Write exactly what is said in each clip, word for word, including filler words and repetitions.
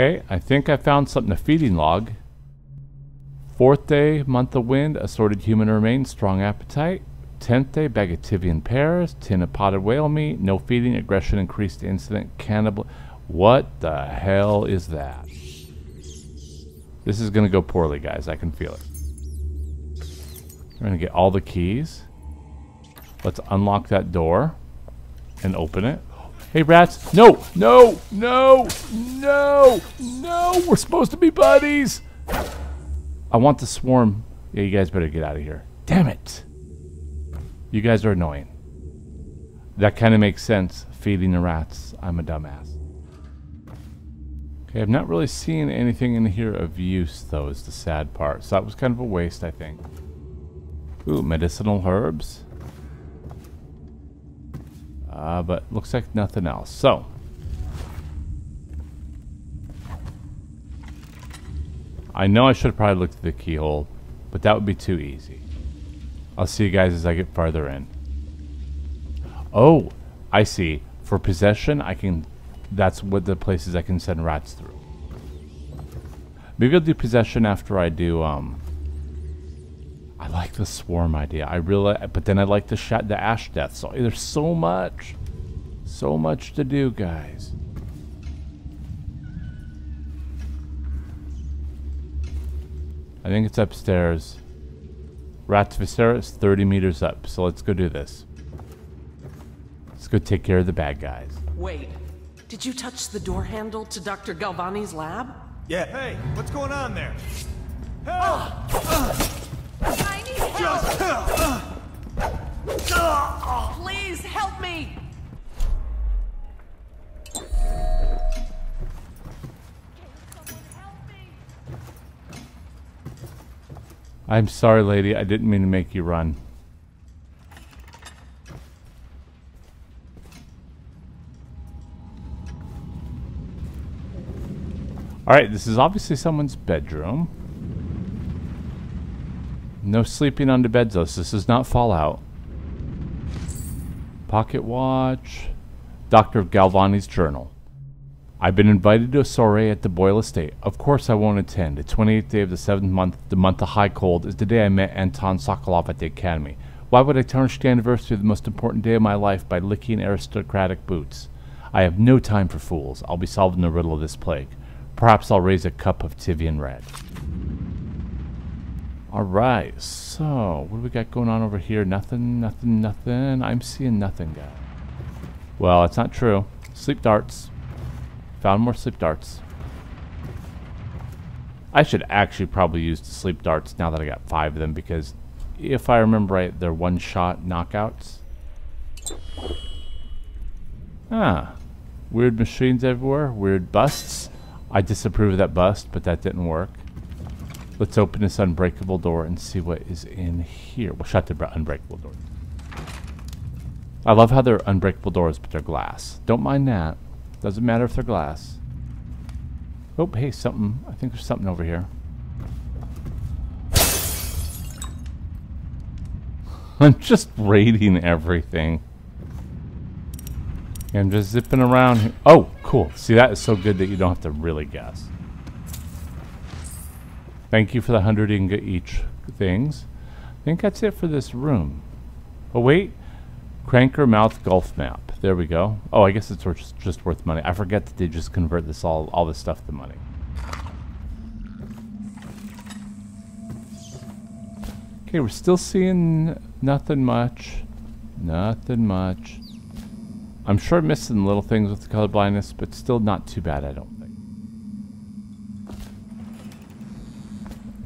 Okay, I think I found something, a feeding log. Fourth day, month of wind, assorted human remains, strong appetite. Tenth day, bag of Tivian pears, tin of potted whale meat, no feeding, aggression increased, incident, cannibal. What the hell is that? This is gonna go poorly, guys. I can feel it. We're gonna get all the keys. Let's unlock that door and open it. Hey, rats. No, no, no, no, no. We're supposed to be buddies. I want the swarm. Yeah, you guys better get out of here. Damn it. You guys are annoying. That kind of makes sense. Feeding the rats. I'm a dumbass. Okay, I've not really seen anything in here of use, though, is the sad part. So that was kind of a waste, I think. Ooh, medicinal herbs. Uh, but looks like nothing else. So, I know I should probably look at the keyhole, but that would be too easy. I'll see you guys as I get farther in. Oh, I see. For possession, I can. That's what the places I can send rats through. Maybe I'll do possession after I do. Um, I like the swarm idea. I really, but then I like the sh the ash death. So there's so much, so much to do, guys. I think it's upstairs. Rat's viscera is thirty meters up. So let's go do this. Let's go take care of the bad guys. Wait, did you touch the door handle to Doctor Galvani's lab? Yeah. Hey, what's going on there? Help! Uh. I need help! Please help me! Can someone help me? I'm sorry, lady. I didn't mean to make you run. Alright, this is obviously someone's bedroom. No sleeping on the beds, though. This is not Fallout. Pocket watch. Doctor Galvani's journal. I've been invited to a soiree at the Boyle Estate. Of course I won't attend. The twenty-eighth day of the seventh month, the month of high cold, is the day I met Anton Sokolov at the academy. Why would I tarnish the anniversary of the most important day of my life by licking aristocratic boots? I have no time for fools. I'll be solving the riddle of this plague. Perhaps I'll raise a cup of Tivian red. Alright, so what do we got going on over here? Nothing, nothing, nothing. I'm seeing nothing, guys. Well, it's not true. Sleep darts. Found more sleep darts. I should actually probably use the sleep darts now that I got five of them, because if I remember right, they're one-shot knockouts. Ah. Weird machines everywhere. Weird busts. I disapprove of that bust, but that didn't work. Let's open this unbreakable door and see what is in here. We'll shut the unbreakable door. I love how they're unbreakable doors, but they're glass. Don't mind that. Doesn't matter if they're glass. Oh, hey, something. I think there's something over here. I'm just raiding everything. I'm just zipping around here. Oh, cool. See, that is so good that you don't have to really guess. Thank you for the hundred inga each things. I think that's it for this room. Oh, wait. Cranker Mouth Golf Map. There we go. Oh, I guess it's worth, just worth money. I forget that they just convert this all, all this stuff to money. Okay, we're still seeing nothing much. Nothing much. I'm sure missing little things with the color blindness, but still not too bad, I don't.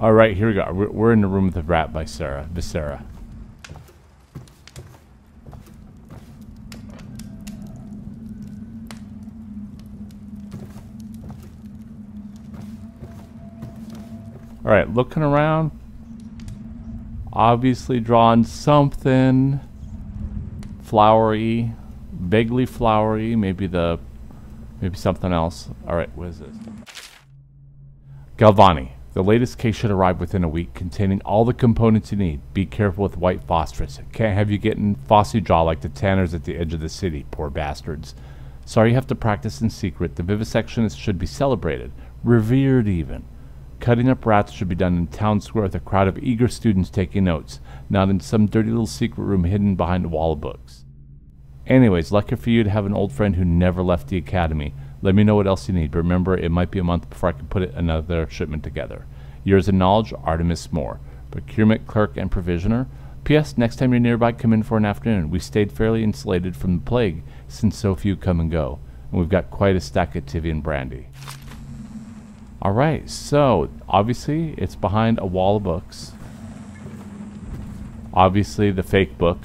All right, here we go. We're, we're in the room with the rat by Sarah, Viscera. All right, looking around. Obviously drawn something flowery, vaguely flowery. Maybe the, maybe something else. All right, what is this? Galvani. The latest case should arrive within a week, containing all the components you need. Be careful with white phosphorus. Can't have you getting phossy jaw like the tanners at the edge of the city, poor bastards. Sorry you have to practice in secret. The vivisection is, should be celebrated, revered even. Cutting up rats should be done in town square with a crowd of eager students taking notes, not in some dirty little secret room hidden behind a wall of books. Anyways, lucky for you to have an old friend who never left the academy. Let me know what else you need, but remember, it might be a month before I can put another shipment together. Years of knowledge, Artemis Moore, procurement clerk and provisioner. P S. Next time you're nearby, come in for an afternoon. We stayed fairly insulated from the plague since so few come and go, and we've got quite a stack of Tivy and brandy. Alright, so obviously it's behind a wall of books. Obviously the fake book.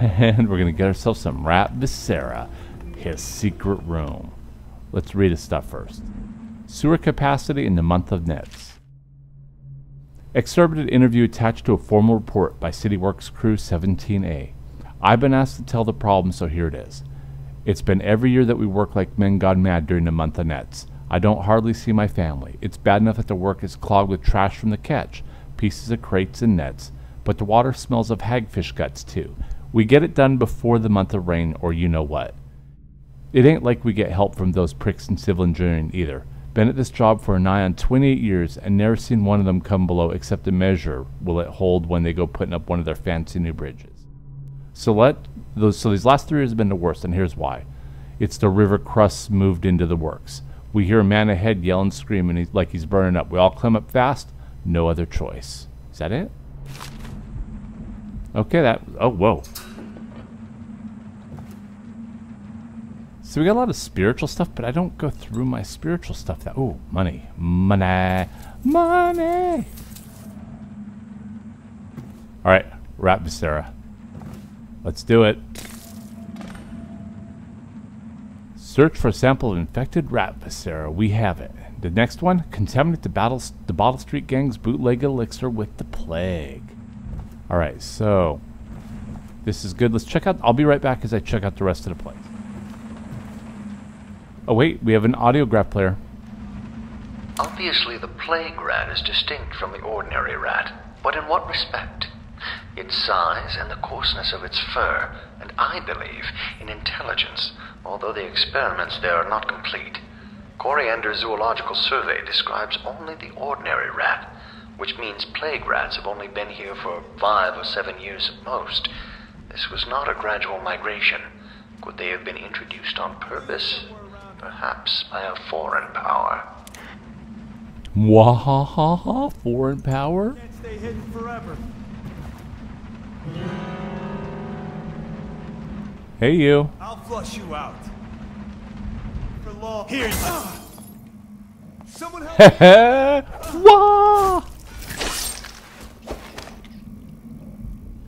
And we're going to get ourselves some rat viscera. His secret room. Let's read his stuff first. Sewer capacity in the month of nets. Excerpted interview attached to a formal report by City Works Crew seventeen A. I've been asked to tell the problem, so here it is. It's been every year that we work like men gone mad during the month of nets. I don't hardly see my family. It's bad enough that the work is clogged with trash from the catch, pieces of crates and nets, but the water smells of hagfish guts too. We get it done before the month of rain, or you know what. It ain't like we get help from those pricks in civil engineering either. Been at this job for nigh on twenty-eight years and never seen one of them come below except to measure will it hold when they go putting up one of their fancy new bridges. So let those, so these last three years have been the worst, and here's why. It's the river crusts moved into the works. We hear a man ahead yell and scream and he's like he's burning up. We all climb up fast, no other choice. Is that it? Okay, that, oh, whoa. So we got a lot of spiritual stuff, but I don't go through my spiritual stuff that, oh, money, money, money. All right, rat viscera. Let's do it. Search for a sample of infected rat viscera. We have it. The next one, contaminate the, battle, the Bottle Street Gang's bootleg elixir with the plague. Alright, so this is good. Let's check out. I'll be right back as I check out the rest of the place. Oh wait, we have an audiograph player. Obviously the plague rat is distinct from the ordinary rat, but in what respect? Its size and the coarseness of its fur, and I believe in intelligence, although the experiments there are not complete. Coriander's Zoological Survey describes only the ordinary rat, which means plague rats have only been here for five or seven years at most. This was not a gradual migration. Could they have been introduced on purpose? Perhaps by a foreign power. Wahahaha, foreign power? Can't stay hidden forever. Hey, you. I'll flush you out. For law. Here you go. Someone help me.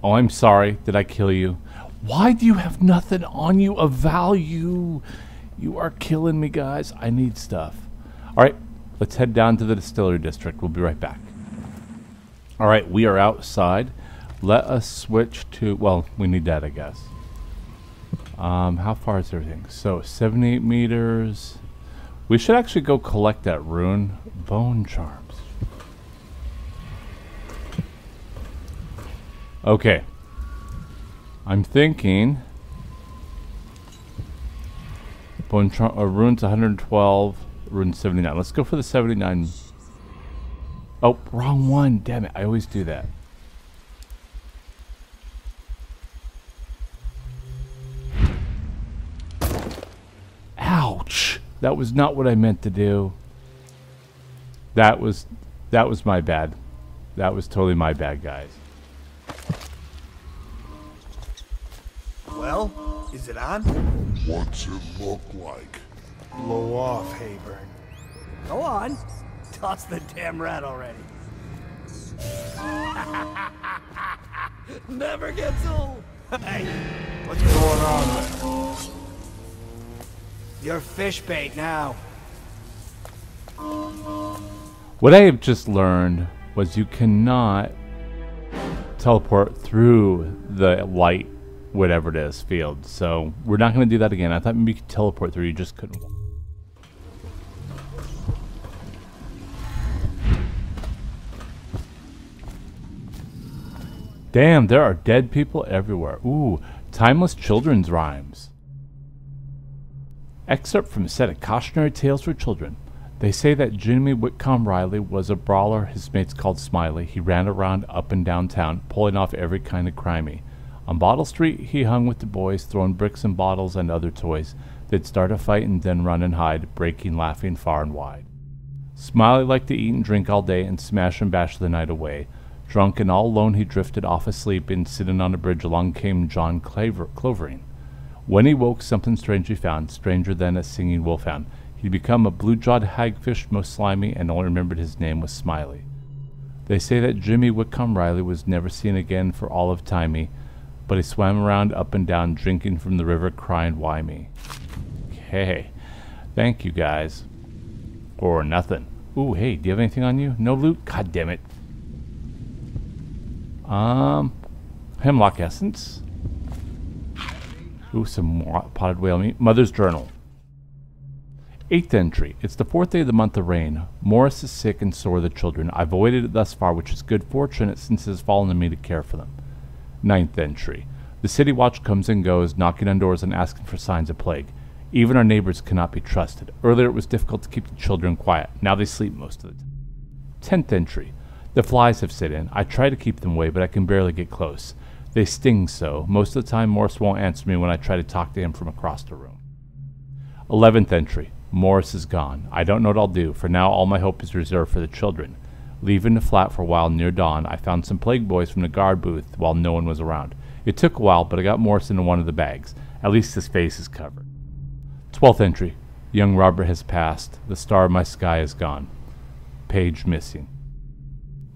Oh, I'm sorry. Did I kill you? Why do you have nothing on you of value? You are killing me, guys. I need stuff. All right, let's head down to the distillery district. We'll be right back. All right, we are outside. Let us switch to... Well, we need that, I guess. Um, how far is everything? So, seventy-eight meters. We should actually go collect that rune. Bone charms. Okay, I'm thinking bone charm, uh, rune's one hundred twelve, rune seventy-nine. Let's go for the seventy-nine. Oh, wrong one, damn it, I always do that. Ouch, that was not what I meant to do. That was, that was my bad. That was totally my bad, guys. Well, is it on? What's it look like? Blow off, Hayburn. Go on. Toss the damn rat already. Never gets old. Hey, what's going on there? You're fish bait now. What I have just learned was you cannot teleport through the light, whatever it is, field. So we're not going to do that again. I thought maybe you could teleport through, you just couldn't. Damn, there are dead people everywhere. Ooh, timeless children's rhymes. Excerpt from a set of cautionary tales for children. They say that Jimmy Whitcomb Riley was a brawler his mates called Smiley. He ran around up and down town, pulling off every kind of crimey. On Bottle Street, he hung with the boys, throwing bricks and bottles and other toys. They'd start a fight and then run and hide, breaking, laughing far and wide. Smiley liked to eat and drink all day and smash and bash the night away. Drunk and all alone, he drifted off asleep, and sitting on a bridge along came John Clover Clovering. When he woke, something strange he found, stranger than a singing wolfhound. He'd become a blue-jawed hagfish, most slimy, and only remembered his name was Smiley. They say that Jimmy Whitcomb Riley was never seen again for all of timey, but he swam around up and down, drinking from the river, crying, why me? Okay. Thank you, guys. Or nothing. Ooh, hey, do you have anything on you? No loot? God damn it. Um, hemlock essence. Ooh, some more potted whale meat. Mother's journal. Eighth entry. It's the fourth day of the month of rain. Morris is sick and so are the children. I've avoided it thus far, which is good fortune since it has fallen to me to care for them. Ninth entry. The city watch comes and goes, knocking on doors and asking for signs of plague. Even our neighbors cannot be trusted. Earlier it was difficult to keep the children quiet. Now they sleep most of the time. Tenth entry. The flies have set in. I try to keep them away, but I can barely get close. They sting so. Most of the time, Morris won't answer me when I try to talk to him from across the room. Eleventh entry. Morris is gone. I don't know what I'll do, for now all my hope is reserved for the children. Leaving the flat for a while near dawn, I found some plague boys from the guard booth while no one was around. It took a while, but I got Morris into one of the bags. At least his face is covered. Twelfth entry. Young Robert has passed. The star of my sky is gone. Page missing.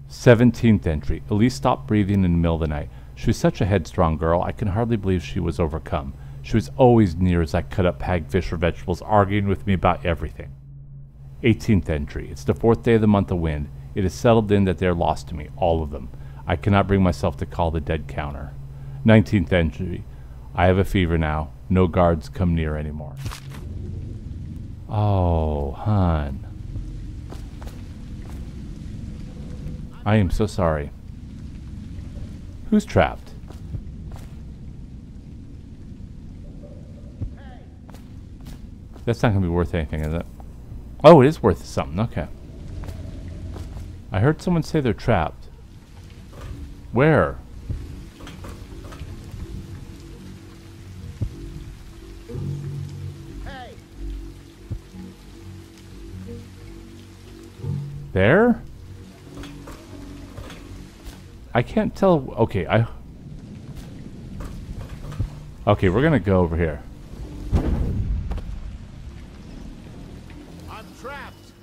Seventeenth entry. Elise stopped breathing in the middle of the night. She was such a headstrong girl, I can hardly believe she was overcome. She was always near as I cut up hagfish or vegetables, arguing with me about everything. Eighteenth entry. It's the fourth day of the month of wind. It is settled in that they are lost to me, all of them. I cannot bring myself to call the dead counter. Nineteenth entry. I have a fever now. No guards come near anymore. Oh, hon. I am so sorry. Who's trapped? That's not going to be worth anything, is it? Oh, it is worth something. Okay. I heard someone say they're trapped. Where? Hey. There? I can't tell. Okay, I... Okay, we're going to go over here. I'm trapped.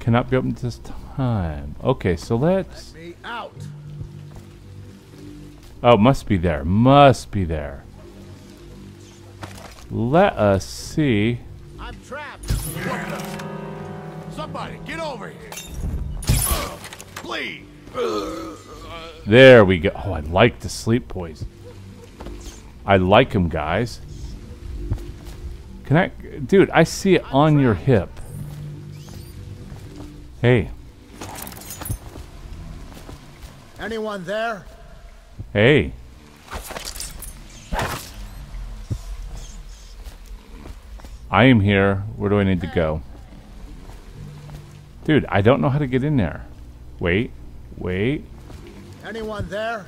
Cannot be opened this time. Okay, so let's... Let me out. Oh, must be there. Must be there. Let us see. I'm trapped. What the... Somebody, get over here. Uh, please. Uh, there we go. Oh, I like the sleep poison. I like them, guys. Can I... Dude, I see it I'm on trapped. Your hip. Hey. Anyone there? Hey. I am here. Where do I need to go? Dude, I don't know how to get in there. Wait. Wait. Anyone there?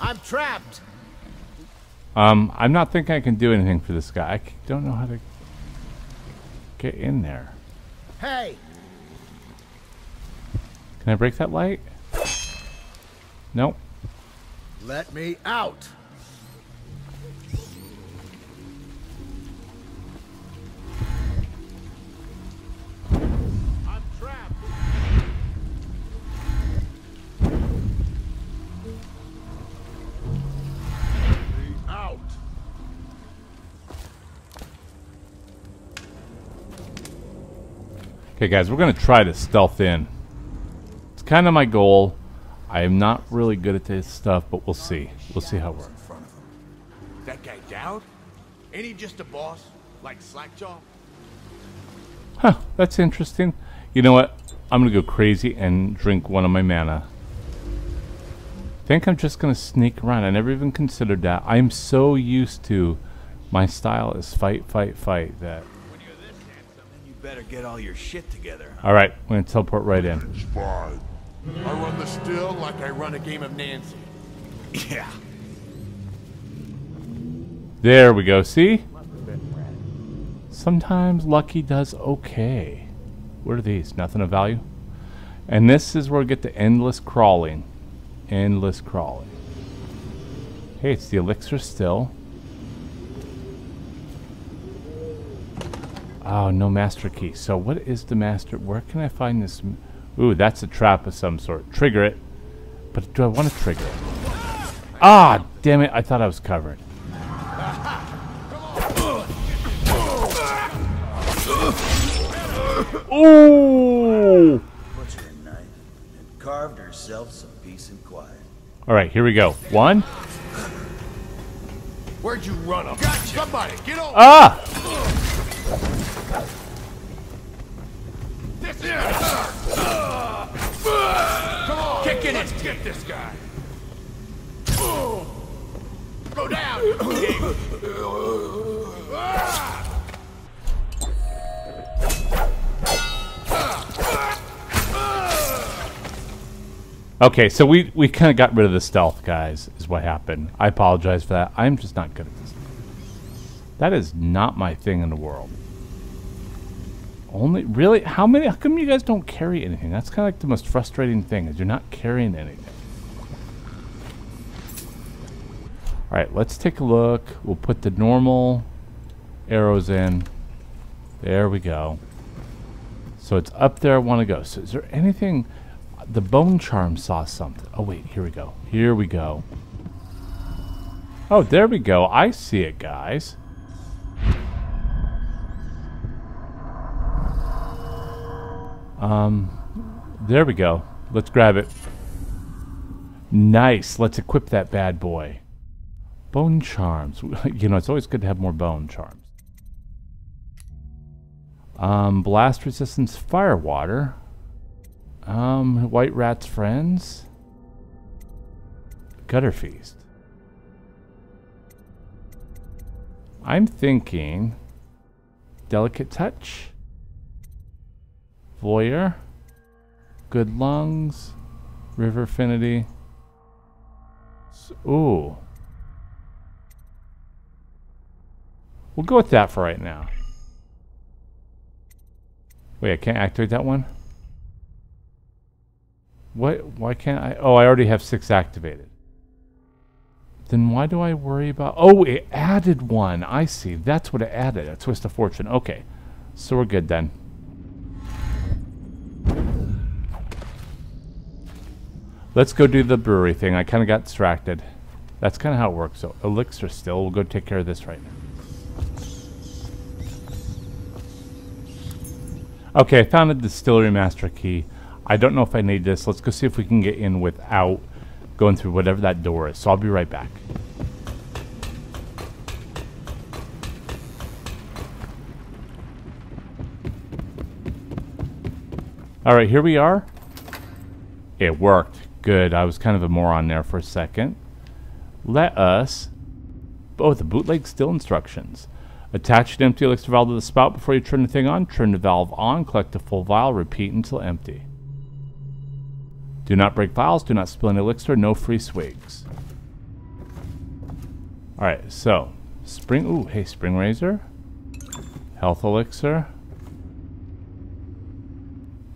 I'm trapped. Um, I'm not thinking I can do anything for this guy. I don't know how to... get in there. Hey. Can I break that light? Nope. Let me out. I'm trapped. Let me out. Okay, guys, we're gonna try to stealth in. Kind of my goal. I am not really good at this stuff, but we'll see. We'll see how it works. That guy Dowd? Ain't he just a boss? Like Slackjaw? Huh, that's interesting. You know what? I'm going to go crazy and drink one of my mana. I think I'm just going to sneak around. I never even considered that. I'm so used to my style is fight, fight, fight that... When you're this handsome, you better get all your shit together. All right, I'm going to teleport right in. It's fine. I run the still like I run a game of Nancy. Yeah. There we go. See? Sometimes Lucky does okay. What are these? Nothing of value? And this is where we get the endless crawling. Endless crawling. Hey, it's the elixir still. Oh, no master key. So what is the master? Where can I find this? Ooh, that's a trap of some sort. Trigger it. But do I want to trigger it? Ah, damn it. I thought I was covered. Ooh! Butcher and knife and carved herself some peace and quiet. All right, here we go. One. Where'd you run up? Gotcha. Somebody, get over. Ah! This is. Come on, kick in it. Get this guy. Go down. Okay, so we, we kind of got rid of the stealth, guys, is what happened. I apologize for that. I'm just not good at this. That is not my thing in the world. Only, really? How many? How come you guys don't carry anything? That's kind of like the most frustrating thing, is you're not carrying anything. All right, let's take a look. We'll put the normal arrows in. There we go. So it's up there I want to go. So is there anything... The bone charm saw something. Oh wait, here we go. Here we go. Oh, there we go. I see it, guys. Um, there we go. Let's grab it. Nice. Let's equip that bad boy. Bone charms. You know, it's always good to have more bone charms. Um, blast resistance, fire water. Um, White Rat's Friends. Gutter Feast. I'm thinking... Delicate Touch. Voyeur. Good Lungs. River Affinity. So, ooh. We'll go with that for right now. Wait, I can't activate that one? What? Why can't I? Oh, I already have six activated. Then why do I worry about... Oh, it added one. I see. That's what it added. A Twist of Fortune. Okay. So we're good then. Let's go do the brewery thing. I kind of got distracted. That's kind of how it works. So elixir still. We'll go take care of this right now. Okay, I found a distillery master key. I don't know if I need this. Let's go see if we can get in without going through whatever that door is. So I'll be right back. All right, here we are. It worked. Good. I was kind of a moron there for a second. Let us... Oh, the bootleg still instructions. Attach an empty elixir vial to the spout before you turn the thing on. Turn the valve on. Collect the full vial. Repeat until empty. Do not break vials, do not spill an elixir, no free swigs. Alright, so, spring, ooh, hey, spring razor. Health elixir.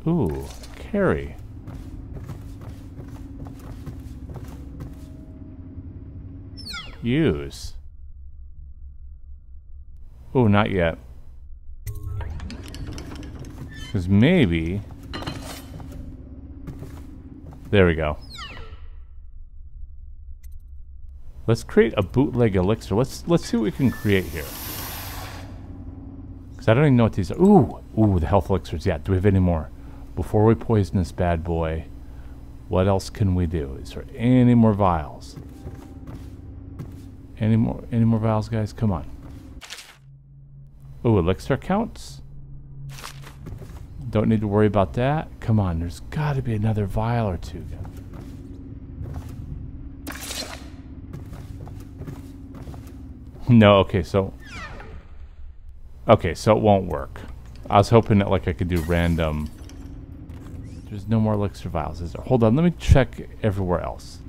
Ooh, carry. Use. Ooh, not yet. Because maybe... There we go. Let's create a bootleg elixir. Let's let's see what we can create here. Because I don't even know what these are. Ooh, ooh, the health elixirs. Yeah, do we have any more? Before we poison this bad boy, what else can we do? Is there any more vials? Any more? Any more vials, guys? Come on. Ooh, elixir counts. Don't need to worry about that. Come on, there's got to be another vial or two. No, okay, so... Okay, so it won't work. I was hoping that, like, I could do random... There's no more elixir vials, is there? Hold on, let me check everywhere else.